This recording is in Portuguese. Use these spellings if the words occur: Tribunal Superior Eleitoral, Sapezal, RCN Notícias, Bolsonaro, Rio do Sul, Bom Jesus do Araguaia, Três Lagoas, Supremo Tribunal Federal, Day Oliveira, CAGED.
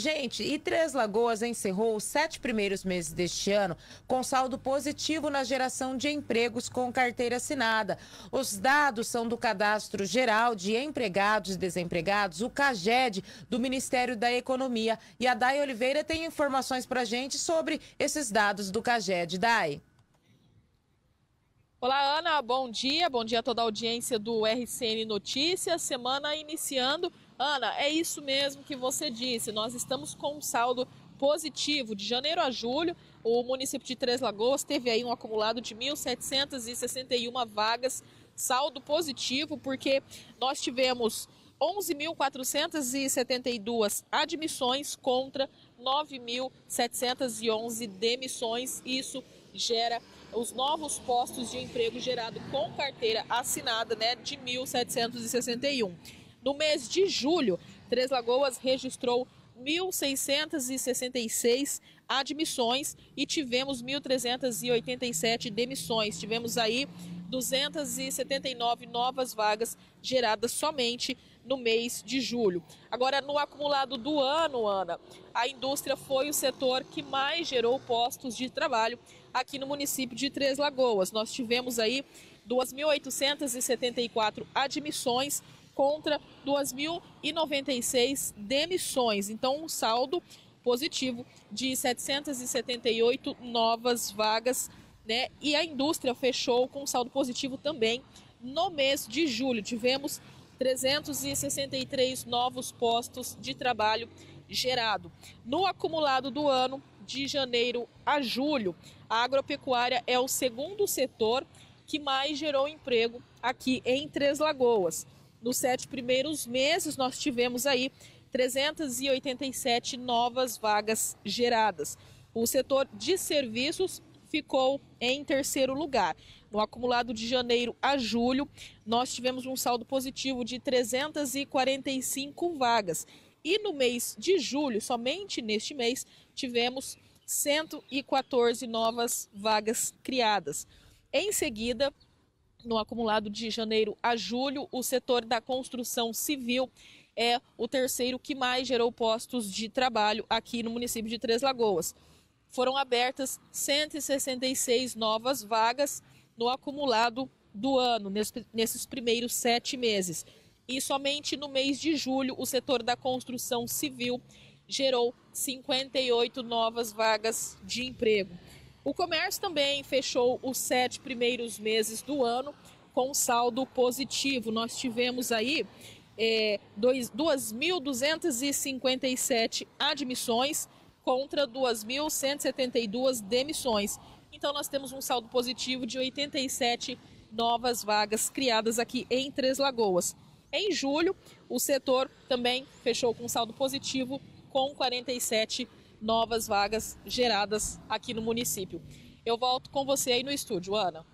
Gente, e Três Lagoas encerrou os 7 primeiros meses deste ano com saldo positivo na geração de empregos com carteira assinada. Os dados são do Cadastro Geral de Empregados e Desempregados, o CAGED, do Ministério da Economia. E a Day Oliveira tem informações para a gente sobre esses dados do CAGED. Day. Olá, Ana. Bom dia a toda a audiência do RCN Notícias. Semana iniciando. Ana, é isso mesmo que você disse, nós estamos com um saldo positivo. De janeiro a julho, o município de Três Lagoas teve aí um acumulado de 1.761 vagas, saldo positivo, porque nós tivemos 11.472 admissões contra 9.711 demissões. Isso gera os novos postos de emprego gerado com carteira assinada, né, de 1.761. No mês de julho, Três Lagoas registrou 1.666 admissões e tivemos 1.387 demissões. Tivemos aí 279 novas vagas geradas somente no mês de julho. Agora, no acumulado do ano, Ana, a indústria foi o setor que mais gerou postos de trabalho aqui no município de Três Lagoas. Nós tivemos aí 2.874 admissões contra 2.096 demissões. Então, um saldo positivo de 778 novas vagas, né? E a indústria fechou com um saldo positivo também no mês de julho. Tivemos 363 novos postos de trabalho gerado. No acumulado do ano, de janeiro a julho, a agropecuária é o segundo setor que mais gerou emprego aqui em Três Lagoas. Nos 7 primeiros meses, nós tivemos aí 387 novas vagas geradas. O setor de serviços ficou em terceiro lugar. No acumulado de janeiro a julho, nós tivemos um saldo positivo de 345 vagas. E no mês de julho, somente neste mês, tivemos 114 novas vagas criadas. Em seguida, no acumulado de janeiro a julho, o setor da construção civil é o terceiro que mais gerou postos de trabalho aqui no município de Três Lagoas. Foram abertas 166 novas vagas no acumulado do ano, nesses primeiros 7 meses. E somente no mês de julho, o setor da construção civil gerou 58 novas vagas de emprego. O comércio também fechou os 7 primeiros meses do ano com saldo positivo. Nós tivemos aí 2.257 admissões contra 2.172 demissões. Então nós temos um saldo positivo de 87 novas vagas criadas aqui em Três Lagoas. Em julho, o setor também fechou com saldo positivo com 47 novas vagas geradas aqui no município. Eu volto com você aí no estúdio, Ana.